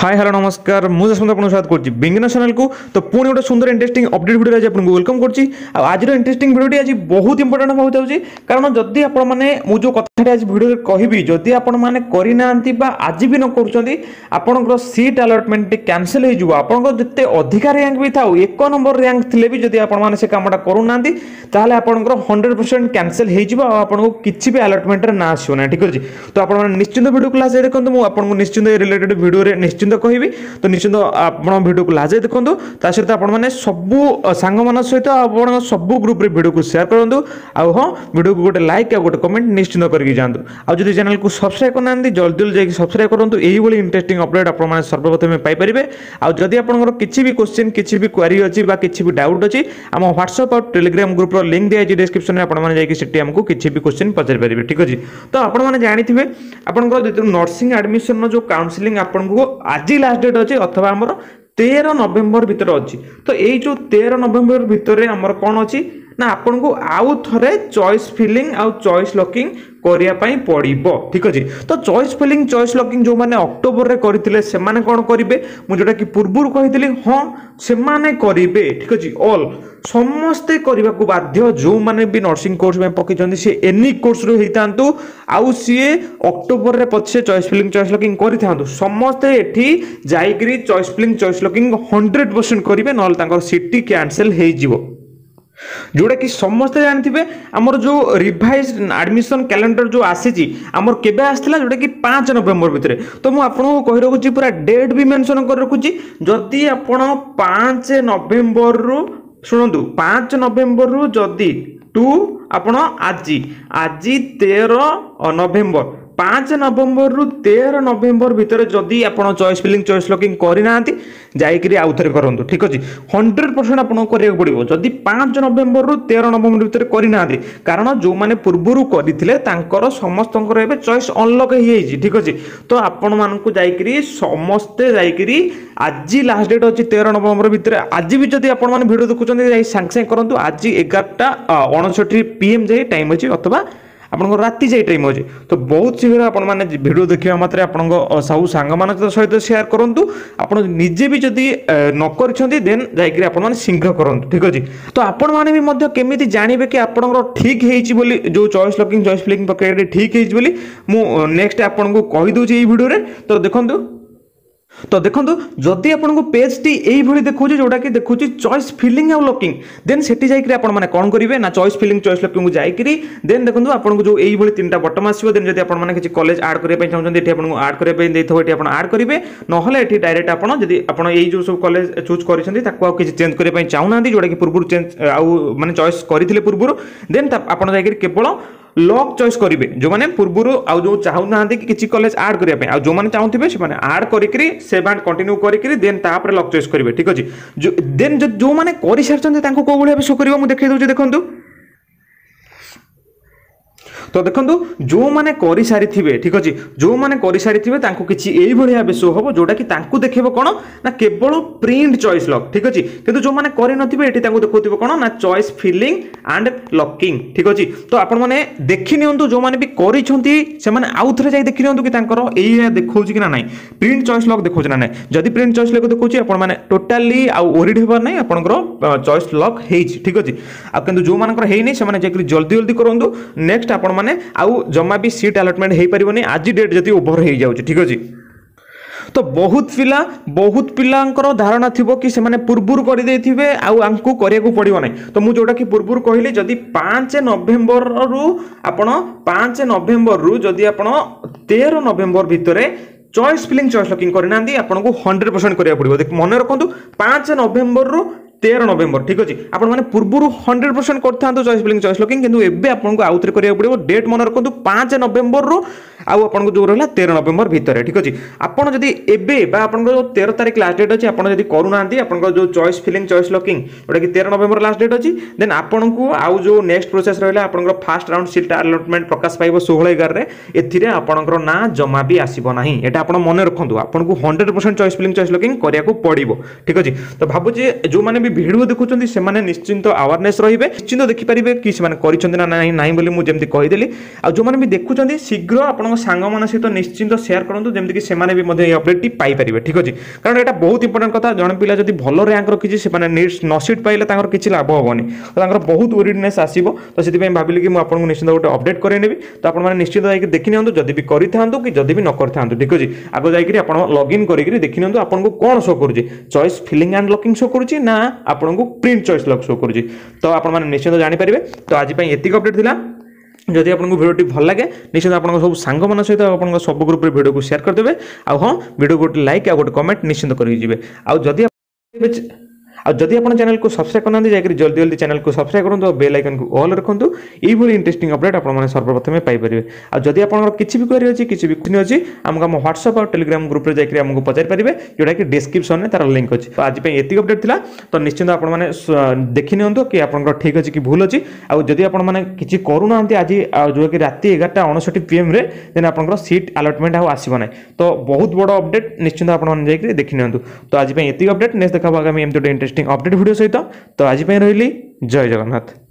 Hi hello नमस्कार मुझे सुंदर आपको स्वागत करछि बेंगना चैनल को। तो पुणी गोटे सुंदर इंटरेस्टिंग अपडेट भिडियो आज आपको वेलकम करछि। आज इंटरेस्टिंग भिडियो आज बहुत इंपोर्टेंट होउ जाउछि कारण जदि आपण माने मु जो कथाटा आज भिडियो कहबी जदि आपण माने करि नांती बा आज भी न करछंती आपनकर सीट अलॉटमेंट कैंसिल हो जाउ। आपनकर जते अधिकार रैंक भी थाउ एक नंबर रैंक थिले भी जदि आपण माने से कामटा करू नांती ताले आपनकर 100% कैंसिल हो जाउ। आपनको किछि भी अलॉटमेंट रे ना आसीओ ना ठीक अछि। तो आपण माने निश्चिंत भिडियो क्लास देखंतु मु आपनको निश्चिंत रिलेटेड भिडियो रे कहि तो निश्चित भिडियो को लाजे देखो सहित आपने सबू सांग मान सहित आप सबू ग्रुप भिडियो को शेयर करूँ। हाँ भिडियो को गोटे लाइक आ गोटे कमेंट निश्चित करके जातु। आज चैनल को सब्सक्राइब करना जल्दी जल्दी जाकि सब्सक्राइब करूँ। यही इंटरेस्टिंग अपडेट आपने सर्वप्रथम पाइपर। आदि आपंकर किसी भी क्वेश्चन किसी भी क्वेरी अच्छी किसी भी डाउट अच्छी आम व्हाट्सएप और टेलीग्राम ग्रुप लिंक दिखाई डिस्क्रिप्शन आपको किसी भी क्वेश्चन पचारि पारे ठीक अच्छे। तो आपने जानते हैं आपंकर नर्सिंग एडमिशन जो काउंसलिंग आपको आज लास्ट डेट अच्छे अथवा आमर 13 नवेम्बर भितर अच्छी। तो यही जो 13 नवेम्बर भितर आमर कौन अच्छी ना आपन को आउ थरे चॉइस फिलिंग आउ चॉइस लॉकिंग करिया पाई पड़िबो ठीक अछि। तो चॉइस फिलिंग चॉइस लॉकिंग जो माने अक्टोबर रे करथिले से माने कोन करिवे मु जोटा कि पूर्वुर कहितली हां से माने करिवे ठीक अछि। ऑल समस्ते करिवा को बाध्य जो माने भी नर्सिंग कोर्स में पकि जंदी से एनी कोर्स रो हितांतु आउ से अक्टोबर रे पछे चॉइस फिलिंग चॉइस लॉकिंग करिथांतु समस्ते एठी जाईकरी चॉइस फिलिंग चॉइस लॉकिंग 100% करिवे नल तांकर सीट कैंसिल हे जीवो। जोटा कि समस्ते जानते आमर जो रिभाइज एडमिशन कैलेंडर जो आसी आमर के जोटा कि 5 नवेम्बर भितर। तो मुझे आपको कही रखुच्छी पूरा डेट भी मेनसन कर रखुच्छी जदि आप 5 नवेम्बर रु शुणु 5 नवेम्बर रु जदि टू आप आज आज 13 नवेम्बर 5 नवेम्बर रु 13 नवेम्बर भितर जदि आप चॉइस फिलिंग चॉइस लॉकिंग करना जाकि आउ थे करूँ ठीक अच्छे। 100% आपको करा पड़ो जदि 5 नवेम्बर रु 13 नवेम्बर भितर करना कारण जो मैंने पूर्वर करते समस्त चॉइस अनलॉक ठीक अच्छे। तो आपण मानक जाकि समस्ते जाकि आज लास्ट डेट अच्छी 13 नवेम्बर भितर। आज भी जब आप भिडियो देखुं सांगे करूँ आज 11:59 PM जाए टाइम अच्छी अथवा आपको राति जाए टाइम अच्छे। तो बहुत शीघ्र आपने भिडियो देखा मात्र आप सब सांग सहित सेयार करूँ। आप निजे भी जदि न कर देन जाने सिंह करूँ ठीक अच्छे। तो आपने भी केमी जानवे कि आपंकर ठीक है जो चॉइस लॉकिंग चॉइस फिलिंग प्रक्रिया ठीक है नेक्स्ट आपको कहीदे ये भिडियो रे। तो देखो जदि आपको पेज टी ये देखो जोटा कि देखो चॉइस फिलिंग आउ लॉकिंग देन से आपने कौन करेंगे ना चॉइस फिलिंग चॉइस लॉकिंग को जाकि देन देखो आपको जो ये 3टा बटन आसो देन जब आपने किसी कॉलेज आड करने चाहते ये आपको आड करने आड करेंगे ना ये डायरेक्ट आपड़ी जो सब कॉलेज चूज कर चेंज करने चाहूना जोटा कि पूर्व चेंज आउ मैंने चॉइस करते पूर्व देन आप जाकर केवल लॉक चॉइस करेंगे जो मैंने पूर्वर आज जो चाहूना कि किसी कॉलेज आड करने जो मैंने चाहूँगे से आड कर कंटिन्यू करें देन तापर लॉक चॉइस करेंगे ठीक अच्छे। देन जो मैंने कर सारी को भाव शो कर देखे दूसरे देखो। तो देखो जो मैंने कर सारी थे ठीक अच्छे जो मैंने कर सारी थे किसी यही भाव शो हम जोटा कि देखे कौन ना केवल प्रिंट चॉइस लॉक ठीक अच्छे कितु जो मैंने कर देखो कौन ना चॉइस फिलिंग एंड लॉकिंग ठीक अच्छे। तो आपने देखी नि जो मैंने भी करने आउ थे जाए देखी निर देखो कि ना प्रिंट चॉइस लॉक देखो ना ना जदि प्रिंट चॉइस लॉक देखो आपने टोटाली आरीड होबार ना आपंकर चॉइस लॉक हो ठीक अच्छे। आज जो मानी से जल्दी जल्दी करूँ नेक्स्ट आप माने आउ जमा भी सीट अलॉटमेंट हो पारबोनी आज डेट जति ओवर हो जाउछ ठीक अछि। तो बहुत पिलांकर धारणा थी कि से पूर्वर करदे आंकू करने पड़ो ना। तो मुझे जोटा कि पूर्वर कहली जदि 5 नवेम्बर रु आप 5 नवेम्बर रु जदि आप 13 नवेम्बर भितर चॉइस फिलिंग चॉइस लॉकिंग करना आपको 100% करा पड़ो। मन रखु 5 नवेम्बर रु 13 नवेम्बर ठीक अच्छे। आपने पूर्व 100% करते चॉइस फिलिंग चॉइस लॉकिंग किंतु एबे आपको आउ थे करिया पड़ो। डेट मन रखु 5 नवेम्बर रु आपको जो रहा 13 नवेम्बर भितर ठीक अच्छे। आपड़ जब एबा आप 13 तारीख लास्ट डेट अच्छे आपड़ी करूना आपंकर जो चॉइस फिलिंग चॉइस लॉकिंग जोटा कि 13 नवेम्बर लास्ट डेट अच्छी देन आपको आउ जो नेक्स्ट प्रोसेस रहा आप फास्ट राउंड सीट अलॉटमेंट प्रकाश पाइब 16/11 एपर ना जमा भी आसना यहाँ आप मन रखु आपको 100% चॉइस फिलिंग चॉइस लॉकिंग करा पड़ो ठीक अच्छे। तो भावे जो मैंने भी भिडियो देखुं से निश्चिंत अवेयरनेस रही है, निश्चिंत देखिपारे कि से ना ना बोली मुझे कहीदेली। आ जो मैंने भी देखुं शीघ्र आपंक सांग सहित निश्चिंत सेयार करूँ जमीक से अपडेट पाइपर। ठीक अच्छे कारण यहाँ बहुत इंपोर्टां कथ जन पिला जब भल रैंक रखी से नीट नसीट पाइले किसी लाभ हेनी तो बहुत वेडनेस आसो। तो से भाविली कि आपको निश्चित गोटे अपडेट करेबी तो आप निश्चित जाकर देखी जब भी करें कि जब भी न कर। ठीक अच्छे आग जाकर लग इन करके देखी आपको कौन शो कर choice filling and locking show करुच्ची ना आपको प्रिंट चॉइस लॉक शो करुच्ची। तो आप निश्चित जानीपारे। तो आज एतिक अपडेट थिला। जदि आपको भिडियो भल लगे निश्चित आप सब सांग सहित आप सब ग्रुप में भिडियो को शेयर करदे। आ हाँ भिडियो गोटे लाइक आ गोटे कमेंट निश्चित करेंगे। आदि आप चैनल को सब्सक्राइब करना जाकर जल्दी जल्दी चैनल को सब्सक्राइब करूँ और बेल आइकन को ऑल रखुँ। ये इंटरेस्टिंग अपडेट आपने सर्वप्रथम पाइपर। आदि आपंकर किसी भी क्वेरी अच्छी किसी भी क्वेश्चन अच्छी आमको आम ह्वाट्सअप और टेलीग्राम ग्रुप में जाकर आमको पचारिपारे जोटा कि डिस्क्रिप्शन में तार लिंक अच्छी। तो आज एतिक अपडेट था। तो निश्चित आपने देखी नियंतु कि आपंकर ठीक अच्छे कि भूल अच्छी। आदि आपने किसी करूना आज जो कि रात 11:59 PM देन आपंकर सीट आलटमेंट आसना। तो बहुत बड़ अपडेट निश्चित आपने जाकर देखी नियंतु। तो आज एतिक अपडेट नेक्स्ट देखा आगामी एमती इंटरेस्ट अपडेट वीडियो सहित। तो आज रही जय जगन्नाथ।